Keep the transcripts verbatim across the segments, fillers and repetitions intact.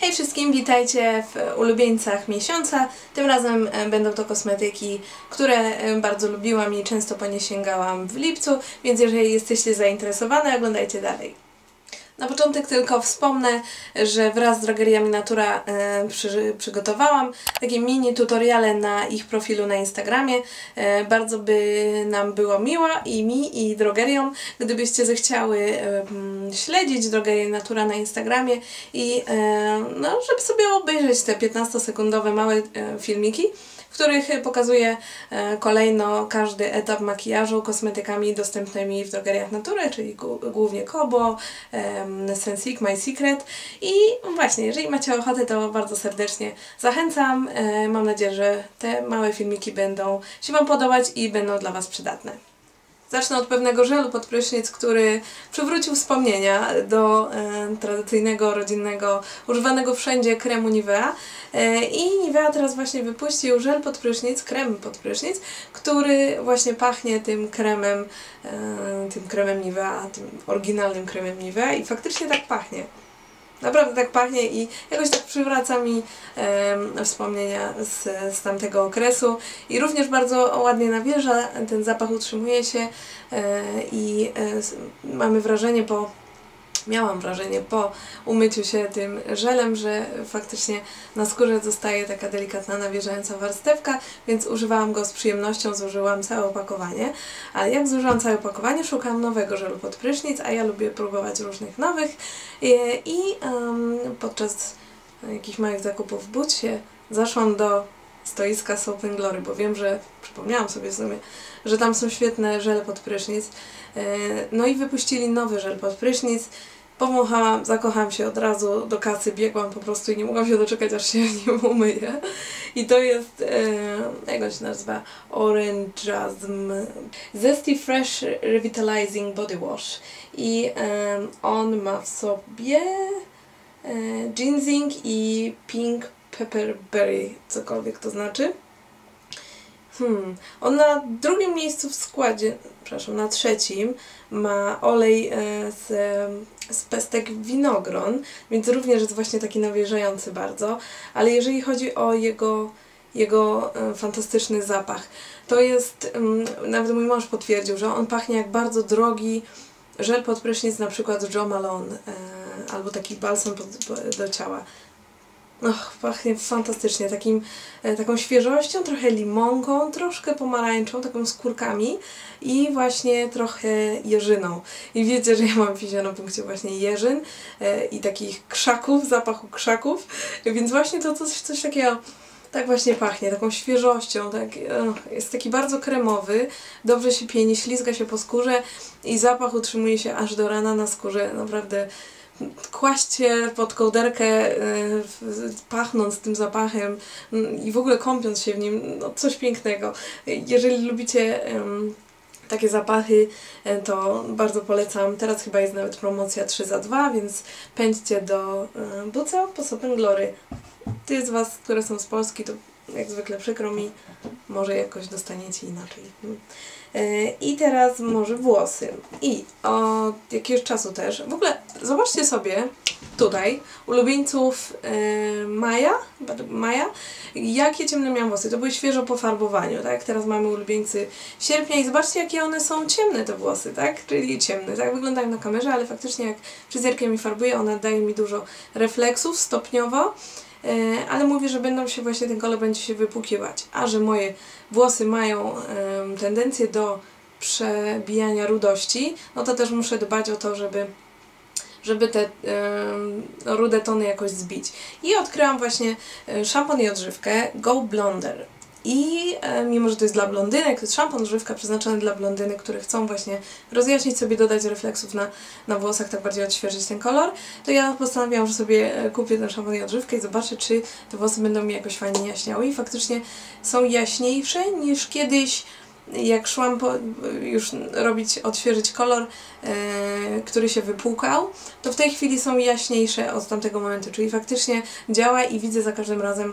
Hej wszystkim, witajcie w ulubieńcach miesiąca. Tym razem będą to kosmetyki, które bardzo lubiłam i często po nie sięgałam w lipcu, więc jeżeli jesteście zainteresowane, oglądajcie dalej. Na początek tylko wspomnę, że wraz z Drogeriami Natura e, przy, przygotowałam takie mini tutoriale na ich profilu na Instagramie. E, bardzo by nam było miło i mi i drogeriom, gdybyście zechciały e, śledzić Drogerię Natura na Instagramie i e, no, żeby sobie obejrzeć te piętnastosekundowe małe e, filmiki, w których pokazuję kolejno każdy etap makijażu kosmetykami dostępnymi w Drogeriach Natury, czyli głównie Kobo, Essence, My Secret. I właśnie, jeżeli macie ochotę, to bardzo serdecznie zachęcam. Mam nadzieję, że te małe filmiki będą się Wam podobać i będą dla Was przydatne. Zacznę od pewnego żelu pod prysznic, który przywrócił wspomnienia do e, tradycyjnego, rodzinnego, używanego wszędzie kremu Nivea. E, I Nivea teraz właśnie wypuścił żel pod prysznic, krem pod prysznic, który właśnie pachnie tym kremem, e, tym kremem Nivea, tym oryginalnym kremem Nivea i faktycznie tak pachnie. Naprawdę tak pachnie i jakoś tak przywraca mi e, wspomnienia z, z tamtego okresu i również bardzo ładnie nawieża, ten zapach utrzymuje się e, i e, mamy wrażenie po, miałam wrażenie po umyciu się tym żelem, że faktycznie na skórze zostaje taka delikatna nawieżająca warstewka, więc używałam go z przyjemnością, zużyłam całe opakowanie, ale jak zużyłam całe opakowanie, szukałam nowego żelu pod prysznic, a ja lubię próbować różnych nowych i, i um, podczas jakichś małych zakupów w Bootsie zaszłam do stoiska Soap and Glory, bo wiem, że przypomniałam sobie w sumie, że tam są świetne żele pod prysznic. No i wypuścili nowy żel pod prysznic. Powąchałam, zakochałam się od razu, do kasy biegłam po prostu i nie mogłam się doczekać, aż się nim umyję. I to jest, e, jak on się nazywa? Orangeasm. Zesty Fresh Revitalizing Body Wash. I e, on ma w sobie e, ginseng i pink pepperberry, cokolwiek to znaczy. Hmm. On na drugim miejscu w składzie, przepraszam, na trzecim ma olej z, z pestek winogron, więc również jest właśnie taki nawierzający bardzo, ale jeżeli chodzi o jego, jego fantastyczny zapach, to jest, nawet mój mąż potwierdził, że on pachnie jak bardzo drogi żel pod prysznic, na przykład Jo Malone, albo taki balsam do ciała. Och, pachnie fantastycznie, takim, taką świeżością, trochę limonką, troszkę pomarańczą, taką skórkami i właśnie trochę jeżyną. I wiecie, że ja mam w punkcie właśnie jeżyn e, i takich krzaków, zapachu krzaków, więc właśnie to coś, coś takiego tak właśnie pachnie, taką świeżością, tak, och, jest taki bardzo kremowy, dobrze się pieni, ślizga się po skórze i zapach utrzymuje się aż do rana na skórze, naprawdę. Kłaście pod kołderkę pachnąc tym zapachem i w ogóle kąpiąc się w nim, no coś pięknego. Jeżeli lubicie takie zapachy, to bardzo polecam. Teraz chyba jest nawet promocja trzy za dwa, więc pędźcie do Bootsa po Soap and Glory. Ty z Was, które są z Polski, to jak zwykle przykro mi, może jakoś dostaniecie inaczej. I teraz może włosy. I od jakiegoś czasu też, w ogóle zobaczcie sobie tutaj, ulubieńców e, maja, maja, jakie ciemne miałam włosy. To były świeżo po farbowaniu, tak? Teraz mamy ulubieńcy sierpnia i zobaczcie, jakie one są ciemne te włosy, tak? Czyli ciemne, tak? Wyglądają na kamerze, ale faktycznie jak fryzjerkiem mi farbuje, ona daje mi dużo refleksów stopniowo. Ale mówię, że będą się właśnie, ten kolor będzie się wypłukiwać, a że moje włosy mają um, tendencję do przebijania rudości, no to też muszę dbać o to, żeby, żeby te um, rude tony jakoś zbić. I odkryłam właśnie szampon i odżywkę Go Blonder. I e, mimo, że to jest dla blondynek, to jest szampon, żywka przeznaczony dla blondynek, które chcą właśnie rozjaśnić sobie, dodać refleksów na, na włosach, tak bardziej odświeżyć ten kolor, to ja postanowiłam, że sobie kupię ten szampon i odżywkę i zobaczę, czy te włosy będą mi jakoś fajnie jaśniały i faktycznie są jaśniejsze niż kiedyś, jak szłam po, już robić, odświeżyć kolor, e, który się wypłukał, to w tej chwili są jaśniejsze od tamtego momentu, czyli faktycznie działa i widzę za każdym razem,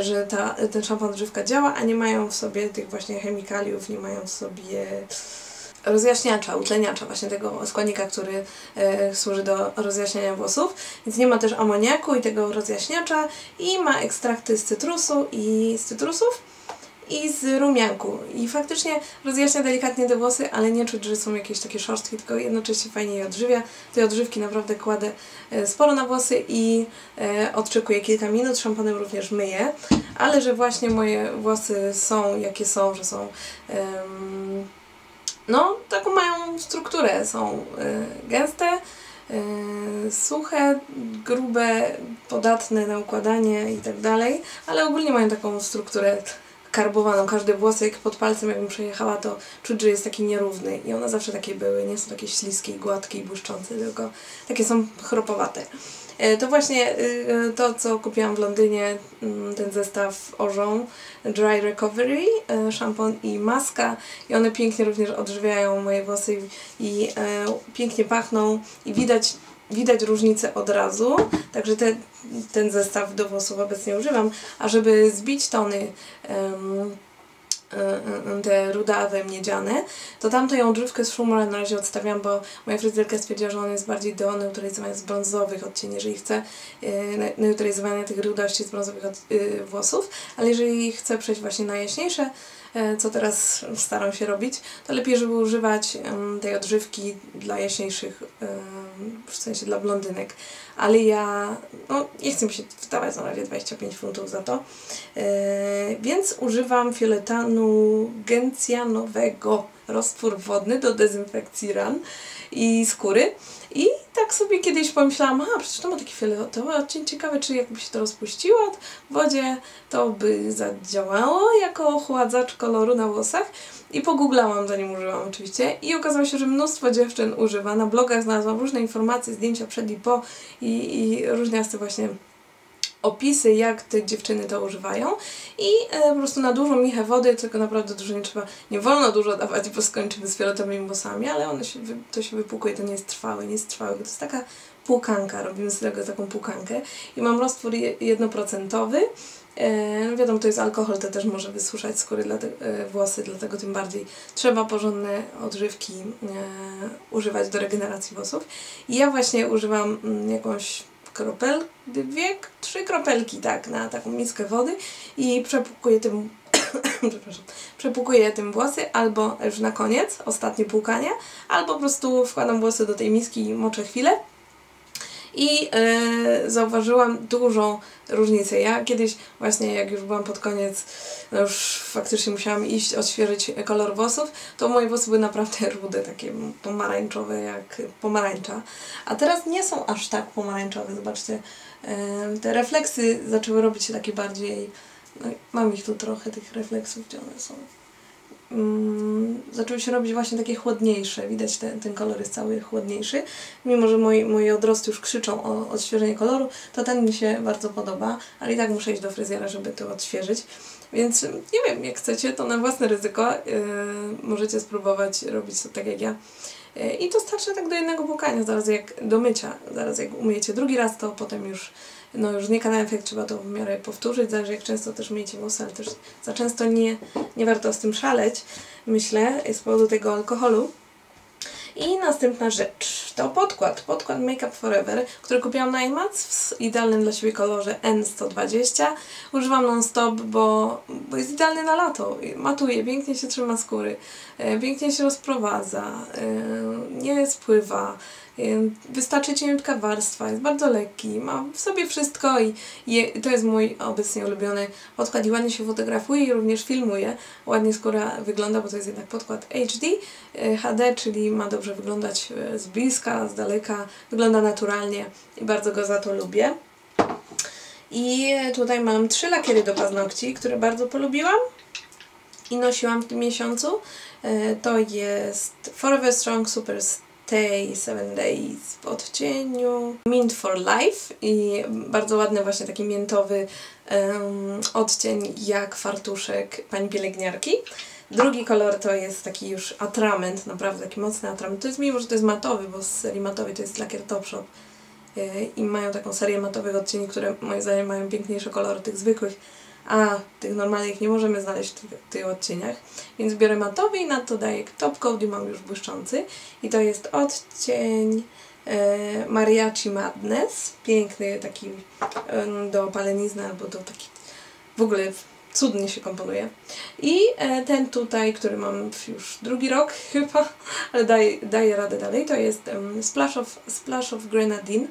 że ta, ten szampon odżywka działa, a nie mają w sobie tych właśnie chemikaliów, nie mają w sobie rozjaśniacza, utleniacza, właśnie tego składnika, który e, służy do rozjaśniania włosów. Więc nie ma też amoniaku i tego rozjaśniacza i ma ekstrakty z cytrusu i z cytrusów i z rumianku. I faktycznie rozjaśnia delikatnie te włosy, ale nie czuć, że są jakieś takie szorstki, tylko jednocześnie fajnie je odżywia. Te odżywki naprawdę kładę sporo na włosy i e, odczekuję kilka minut, szamponem również myję. Ale że właśnie moje włosy są jakie są, że są... Em, No, taką mają strukturę, są y, gęste, y, suche, grube, podatne na układanie i tak dalej, ale ogólnie mają taką strukturę karbowaną, każdy włosek pod palcem jakbym przejechała, to czuć, że jest taki nierówny i one zawsze takie były, nie są takie śliskie, gładkie i błyszczące, tylko takie są chropowate. To właśnie to, co kupiłam w Londynie, ten zestaw Ojon Dry Recovery, szampon i maska, i one pięknie również odżywiają moje włosy i pięknie pachną i widać, widać różnicę od razu, także te, ten zestaw do włosów obecnie używam, a żeby zbić tony um, te rudawe, miedziane, to tamto ją odżywkę z Schumer'a na razie odstawiam, bo moja fryzjerka stwierdziła, że ona jest bardziej do neutralizowania z brązowych odcieni, jeżeli chce neutralizowania tych rudości z brązowych od, yy, włosów, ale jeżeli chce przejść właśnie na jaśniejsze, yy, co teraz staram się robić, to lepiej, żeby używać yy, tej odżywki dla jaśniejszych, yy, w sensie dla blondynek. Ale ja, no nie chcę mi się wydawać na razie dwadzieścia pięć funtów za to, yy, więc używam fioletanu gencjanowego, roztwór wodny do dezynfekcji ran i skóry. I tak sobie kiedyś pomyślałam, a przecież to ma takie fioletowe odcień, ciekawe, czy jakby się to rozpuściło w wodzie, to by zadziałało jako ochładzacz koloru na włosach. I pogooglałam, zanim użyłam oczywiście, i okazało się, że mnóstwo dziewczyn używa. Na blogach znalazłam różne informacje, zdjęcia przed i po i, i różniaste właśnie opisy, jak te dziewczyny to używają. I e, po prostu na dużą michę wody, tylko naprawdę dużo nie trzeba, nie wolno dużo dawać, bo skończymy z fioletowymi włosami, ale one się, to się wypłukuje, to nie jest trwałe, nie jest trwałe, to jest taka płukanka, robimy z tego taką płukankę. I mam roztwór jednoprocentowy. No wiadomo, to jest alkohol, to też może wysuszać skóry, dlatego, e, włosy, dlatego tym bardziej trzeba porządne odżywki e, używać do regeneracji włosów. I ja właśnie używam m, jakąś kropel, dwie, trzy kropelki tak, na taką miskę wody i przepłukuję tym, przepraszam, przepłukuję tym włosy, albo już na koniec, ostatnie płukanie, albo po prostu wkładam włosy do tej miski i moczę chwilę. I yy, zauważyłam dużą różnicę. Ja kiedyś właśnie, jak już byłam pod koniec, no już faktycznie musiałam iść odświeżyć kolor włosów, to moje włosy były naprawdę rude, takie pomarańczowe jak pomarańcza. A teraz nie są aż tak pomarańczowe, zobaczcie. Yy, te refleksy zaczęły robić się takie bardziej... No, mam ich tu trochę, tych refleksów, gdzie one są. Zaczęły się robić właśnie takie chłodniejsze, widać ten, ten kolor jest cały chłodniejszy, mimo że moi, moje odrosty już krzyczą o odświeżenie koloru, to ten mi się bardzo podoba, ale i tak muszę iść do fryzjera, żeby to odświeżyć, więc nie wiem, jak chcecie, to na własne ryzyko yy, możecie spróbować robić to tak jak ja. Yy, I to starczy tak do jednego płukania, zaraz jak do mycia, zaraz jak umyjecie drugi raz, to potem już no już nie na efekt, trzeba to w miarę powtórzyć, zależy jak często też myjecie włosy, ale też za często nie, nie warto z tym szaleć, myślę, z powodu tego alkoholu. I następna rzecz to podkład, podkład Make Up Forever, który kupiłam na iMac w idealnym dla siebie kolorze N sto dwadzieścia. Używam non-stop, bo, bo jest idealny na lato, matuje, pięknie się trzyma skóry, pięknie się rozprowadza, nie spływa, wystarczy cieniutka warstwa, jest bardzo lekki, ma w sobie wszystko i je, to jest mój obecnie ulubiony podkład i ładnie się fotografuje i również filmuje, ładnie skóra wygląda, bo to jest jednak podkład H D, H D, czyli ma dobrze wyglądać z bliska, z daleka, wygląda naturalnie i bardzo go za to lubię. I tutaj mam trzy lakiery do paznokci, które bardzo polubiłam i nosiłam w tym miesiącu, to jest Forever Strong Superstay Seven days w odcieniu Mint for Life i bardzo ładny właśnie taki miętowy um, odcień jak fartuszek pani pielęgniarki. Drugi kolor to jest taki już atrament, naprawdę taki mocny atrament. To jest, mimo że to jest matowy, bo z serii matowej to jest lakier Topshop yy, i mają taką serię matowych odcieni, które moim zdaniem mają piękniejsze kolory tych zwykłych, a tych normalnych nie możemy znaleźć w tych odcieniach, więc biorę matowy i na to daję top coat i mam już błyszczący i to jest odcień e, Mariachi Madness, piękny taki e, do palenizny albo do taki w ogóle cudnie się komponuje i e, ten tutaj, który mam już drugi rok chyba, ale daję, daję radę dalej, to jest um, Splash of, Splash of Grenadine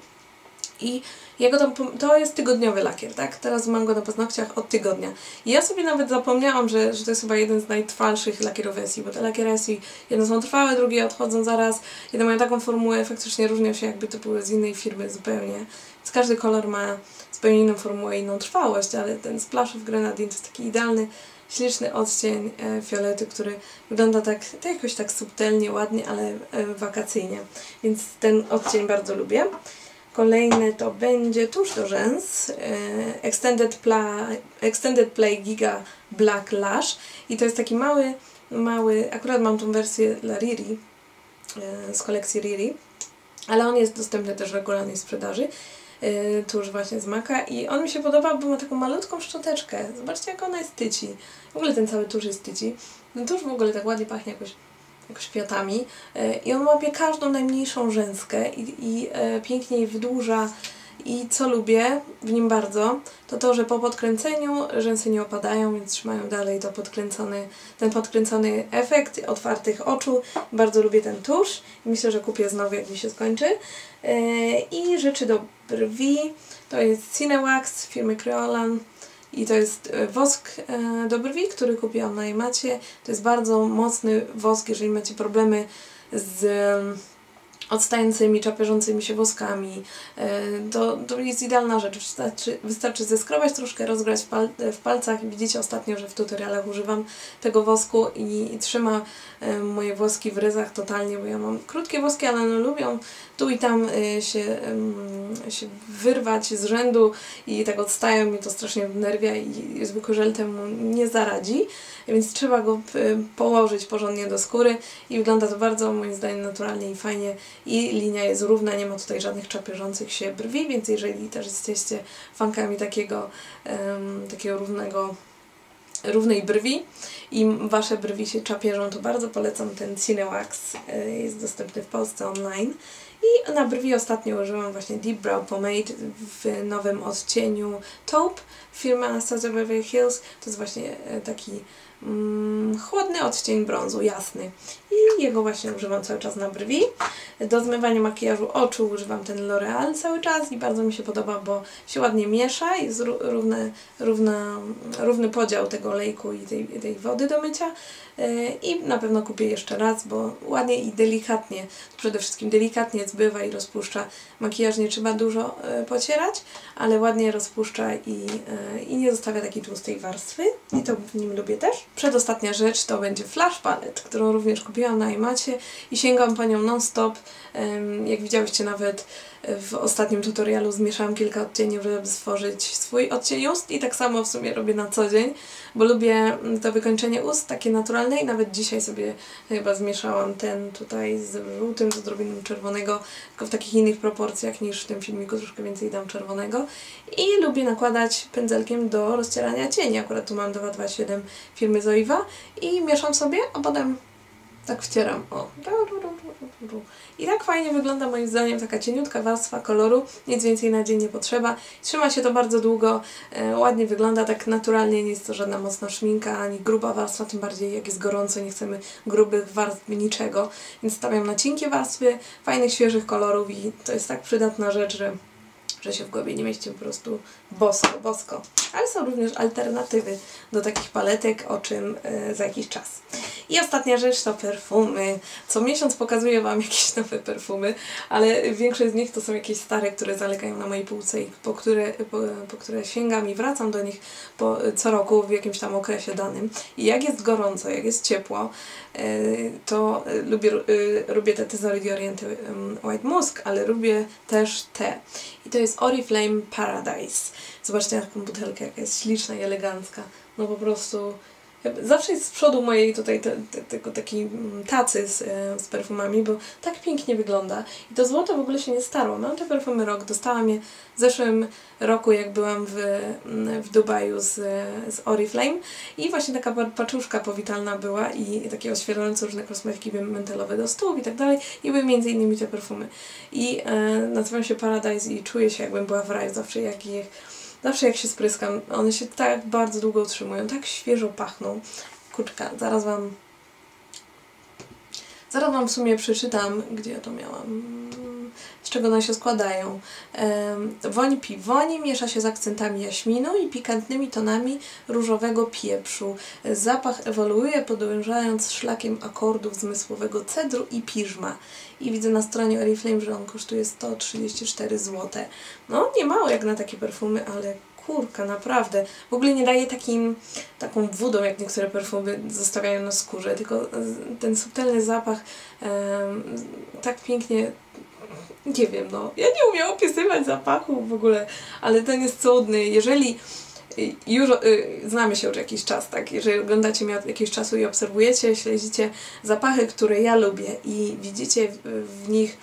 i ja go tam, to jest tygodniowy lakier, tak? Teraz mam go na paznokciach od tygodnia. I ja sobie nawet zapomniałam, że, że to jest chyba jeden z najtrwalszych lakierów Essie, bo te lakiery Essie jedne są trwałe, drugie odchodzą zaraz. Jedne mają taką formułę, faktycznie różnią się, jakby to były z innej firmy zupełnie. Więc każdy kolor ma zupełnie inną formułę i inną trwałość, ale ten Splash of Grenadine to jest taki idealny, śliczny odcień e, fiolety, który wygląda tak, to jakoś tak subtelnie, ładnie, ale e, wakacyjnie. Więc ten odcień bardzo lubię. Kolejny to będzie tuż do rzęs Extended Play, Extended Play Giga Black Lash i to jest taki mały, mały, akurat mam tą wersję dla Riri z kolekcji Riri, ale on jest dostępny też w regularnej sprzedaży tuż właśnie z Maka i on mi się podoba, bo ma taką malutką szczoteczkę, zobaczcie jak ona jest tyci, w ogóle ten cały tusz jest tyci, ten tusz w ogóle tak ładnie pachnie jakoś jakoś kwiatami i on łapie każdą najmniejszą rzęskę i, i e, pięknie jej wydłuża i co lubię w nim bardzo, to to, że po podkręceniu rzęsy nie opadają, więc trzymają dalej to podkręcony, ten podkręcony efekt otwartych oczu. Bardzo lubię ten tusz i myślę, że kupię znowu jak mi się skończy. E, i rzeczy do brwi, to jest Cinewax firmy Kryolan. I to jest wosk do brwi, który kupiłam na Emacie. To jest bardzo mocny wosk, jeżeli macie problemy z odstającymi, czapierzącymi się woskami. To, to jest idealna rzecz. Wystarczy, wystarczy zeskrobać troszkę, rozgrać w, pal w palcach. Widzicie ostatnio, że w tutorialach używam tego wosku i, i trzyma moje włoski w ryzach totalnie, bo ja mam krótkie włoski, ale no lubią tu i tam się, się wyrwać z rzędu i tak odstają, mnie to strasznie wnerwia i zwykły żel temu nie zaradzi, więc trzeba go położyć porządnie do skóry i wygląda to bardzo moim zdaniem naturalnie i fajnie i linia jest równa, nie ma tutaj żadnych czapierzących się brwi, więc jeżeli też jesteście fankami takiego, um, takiego równego równej brwi i wasze brwi się czapierzą, to bardzo polecam ten Cinewax, jest dostępny w Polsce online. I na brwi ostatnio użyłam właśnie Dipbrow Pomade w nowym odcieniu Taupe firmy Anastasia Beverly Hills. To jest właśnie taki mm, chłodny odcień brązu, jasny. I jego właśnie używam cały czas na brwi. Do zmywania makijażu oczu używam ten L'Oreal cały czas i bardzo mi się podoba, bo się ładnie miesza i jest równy, równa, równy podział tego olejku i tej, tej wody do mycia. I na pewno kupię jeszcze raz, bo ładnie i delikatnie, przede wszystkim delikatnie zbywa i rozpuszcza. Makijaż nie trzeba dużo pocierać, ale ładnie rozpuszcza i, i nie zostawia takiej tłustej warstwy. I to w nim lubię też. Przedostatnia rzecz to będzie Flash Palette, którą również kupiłam na Emacie i sięgam po nią non-stop. Jak widziałyście nawet w ostatnim tutorialu zmieszałam kilka odcieni, żeby stworzyć swój odcień ust i tak samo w sumie robię na co dzień, bo lubię to wykończenie ust, takie naturalne i nawet dzisiaj sobie chyba zmieszałam ten tutaj z żółtym, z odrobiną czerwonego, tylko w takich innych proporcjach niż w tym filmiku, troszkę więcej dam czerwonego i lubię nakładać pędzelkiem do rozcierania cieni, akurat tu mam dwa dwa siedem firmy Zoeva i mieszam sobie, a potem tak wcieram, o. I tak fajnie wygląda moim zdaniem taka cieniutka warstwa koloru, nic więcej na dzień nie potrzeba, trzyma się to bardzo długo, e, ładnie wygląda, tak naturalnie, nie jest to żadna mocna szminka, ani gruba warstwa, tym bardziej jak jest gorąco, nie chcemy grubych warstw, niczego, więc stawiam na cienkie warstwy, fajnych, świeżych kolorów i to jest tak przydatna rzecz, że, że się w głowie nie mieści po prostu bosko, bosko. Ale są również alternatywy do takich paletek, o czym e, za jakiś czas. I ostatnia rzecz to perfumy. Co miesiąc pokazuję Wam jakieś nowe perfumy, ale większość z nich to są jakieś stare, które zalegają na mojej półce i po które, po, po które sięgam i wracam do nich po, co roku w jakimś tam okresie danym. I jak jest gorąco, jak jest ciepło, to lubię, lubię te tezory Dioriente White Musk, ale lubię też te. I to jest Oriflame Paradise. Zobaczcie na taką butelkę, jaka jest śliczna i elegancka. No po prostu Zawsze jest z przodu mojej tutaj te, te, te, takiej tacy z, z perfumami, bo tak pięknie wygląda. I to złoto w ogóle się nie starło. Mam te perfumy rok, dostałam je w zeszłym roku, jak byłam w, w Dubaju z, z Oriflame. I właśnie taka paczuszka powitalna była i takie oświetlające różne kosmetyki mentalowe do stóp i tak dalej. I były między innymi te perfumy. I e, nazywają się Paradise i czuję się, jakbym była w raju zawsze, jak ich... Zawsze jak się spryskam, one się tak bardzo długo utrzymują, tak świeżo pachną. Kurczka, zaraz Wam... Zaraz Wam w sumie przeczytam, gdzie ja to miałam, z czego one się składają. Woń piwoni miesza się z akcentami jaśminu i pikantnymi tonami różowego pieprzu. Zapach ewoluuje, podążając szlakiem akordów zmysłowego cedru i piżma. I widzę na stronie Oriflame, że on kosztuje sto trzydzieści cztery złote. No, nie mało jak na takie perfumy, ale kurka, naprawdę. W ogóle nie daje takim, taką wodą, jak niektóre perfumy zostawiają na skórze, tylko ten subtelny zapach em, tak pięknie... Nie wiem, no. Ja nie umiem opisywać zapachu w ogóle, ale ten jest cudny. Jeżeli już y, znamy się już jakiś czas, tak? Jeżeli oglądacie mnie od jakiegoś czasu i obserwujecie, śledzicie zapachy, które ja lubię i widzicie w, w nich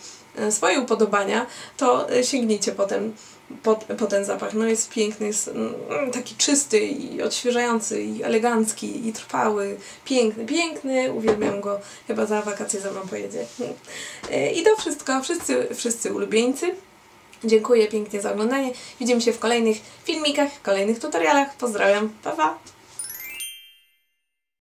swoje upodobania, to sięgnijcie potem po, po ten zapach. No jest piękny, jest mm, taki czysty i odświeżający i elegancki i trwały. Piękny, piękny, uwielbiam go. Chyba za wakacje za mną pojedzie. I to wszystko. Wszyscy, wszyscy ulubieńcy. Dziękuję pięknie za oglądanie. Widzimy się w kolejnych filmikach, w kolejnych tutorialach. Pozdrawiam. Pa, pa!